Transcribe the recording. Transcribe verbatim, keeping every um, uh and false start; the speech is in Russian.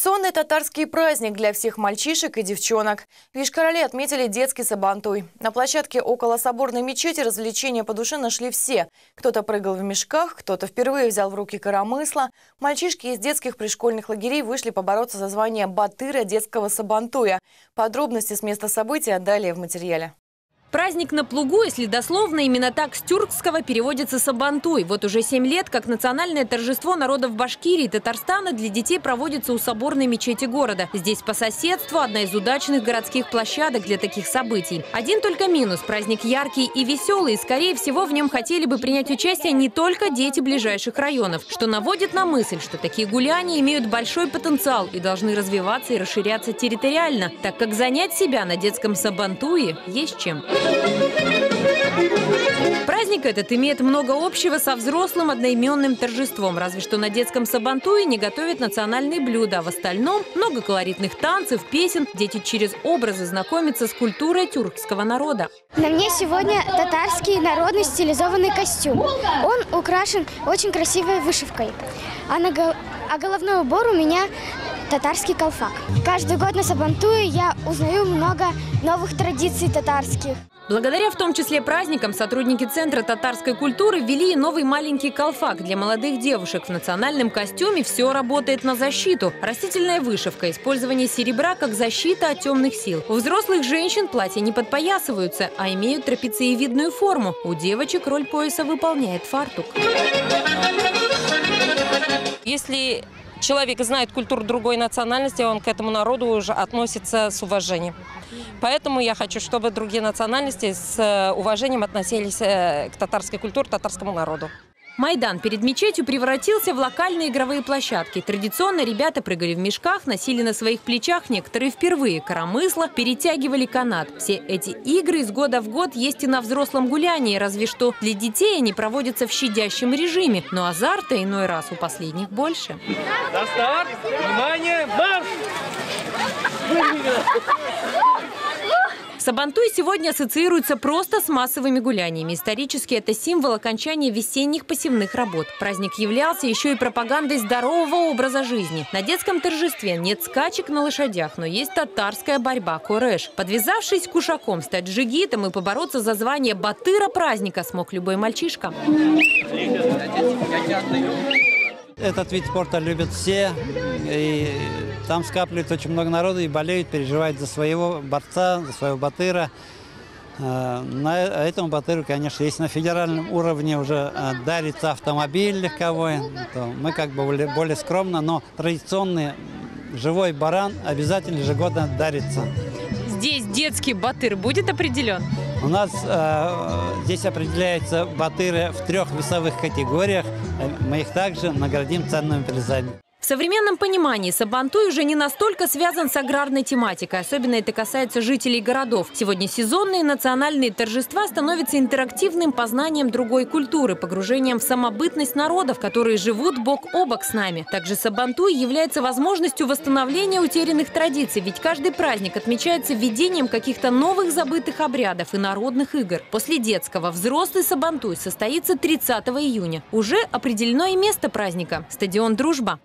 Традиционный татарский праздник для всех мальчишек и девчонок. В Йошкар-Оле отметили детский сабантуй. На площадке около Соборной мечети развлечения по душе нашли все. Кто-то прыгал в мешках, кто-то впервые взял в руки коромысло. Мальчишки из детских пришкольных лагерей вышли побороться за звание батыра детского сабантуя. Подробности с места события далее в материале. Праздник на плугу, если дословно, именно так с тюркского переводится сабантуй. Вот уже семь лет, как национальное торжество народов Башкирии и Татарстана для детей проводится у Соборной мечети города. Здесь по соседству одна из удачных городских площадок для таких событий. Один только минус – праздник яркий и веселый, и, скорее всего, в нем хотели бы принять участие не только дети ближайших районов, что наводит на мысль, что такие гуляния имеют большой потенциал и должны развиваться и расширяться территориально, так как занять себя на детском сабантуе есть чем. Праздник этот имеет много общего со взрослым одноименным торжеством, разве что на детском сабантуе не готовят национальные блюда, а в остальном много колоритных танцев, песен. Дети через образы знакомятся с культурой тюркского народа. На мне сегодня татарский народный стилизованный костюм. Он украшен очень красивой вышивкой, а, на го... а головной убор у меня татарский калфак. Каждый год на сабантуе я узнаю много новых традиций татарских. Благодаря в том числе праздникам сотрудники Центра татарской культуры ввели и новый маленький калфак для молодых девушек. В национальном костюме все работает на защиту. Растительная вышивка, использование серебра как защита от темных сил. У взрослых женщин платья не подпоясываются, а имеют трапециевидную форму. У девочек роль пояса выполняет фартук. Если человек знает культуру другой национальности, он к этому народу уже относится с уважением. Поэтому я хочу, чтобы другие национальности с уважением относились к татарской культуре, к татарскому народу. Майдан перед мечетью превратился в локальные игровые площадки. Традиционно ребята прыгали в мешках, носили на своих плечах, некоторые впервые коромысло, перетягивали канат. Все эти игры из года в год есть и на взрослом гулянии, разве что для детей они проводятся в щадящем режиме. Но азарта иной раз у последних больше. На старт! Внимание! Марш! Сабантуй сегодня ассоциируется просто с массовыми гуляниями. Исторически это символ окончания весенних посевных работ. Праздник являлся еще и пропагандой здорового образа жизни. На детском торжестве нет скачек на лошадях, но есть татарская борьба куреш. Подвязавшись кушаком, стать джигитом и побороться за звание батыра праздника смог любой мальчишка. Этот вид спорта любят все, и там скапливается очень много народа и болеют, переживают за своего борца, за своего батыра. На этому батыру, конечно, если на федеральном уровне уже дарится автомобиль легковой, то мы как бы более скромно, но традиционный живой баран обязательно ежегодно дарится. Здесь детский батыр будет определен? У нас э, здесь определяются батыры в трех весовых категориях. Мы их также наградим ценными призами. В современном понимании сабантуй уже не настолько связан с аграрной тематикой. Особенно это касается жителей городов. Сегодня сезонные национальные торжества становятся интерактивным познанием другой культуры, погружением в самобытность народов, которые живут бок о бок с нами. Также сабантуй является возможностью восстановления утерянных традиций, ведь каждый праздник отмечается введением каких-то новых забытых обрядов и народных игр. После детского взрослый сабантуй состоится тридцатого июня. Уже определено и место праздника – стадион «Дружба».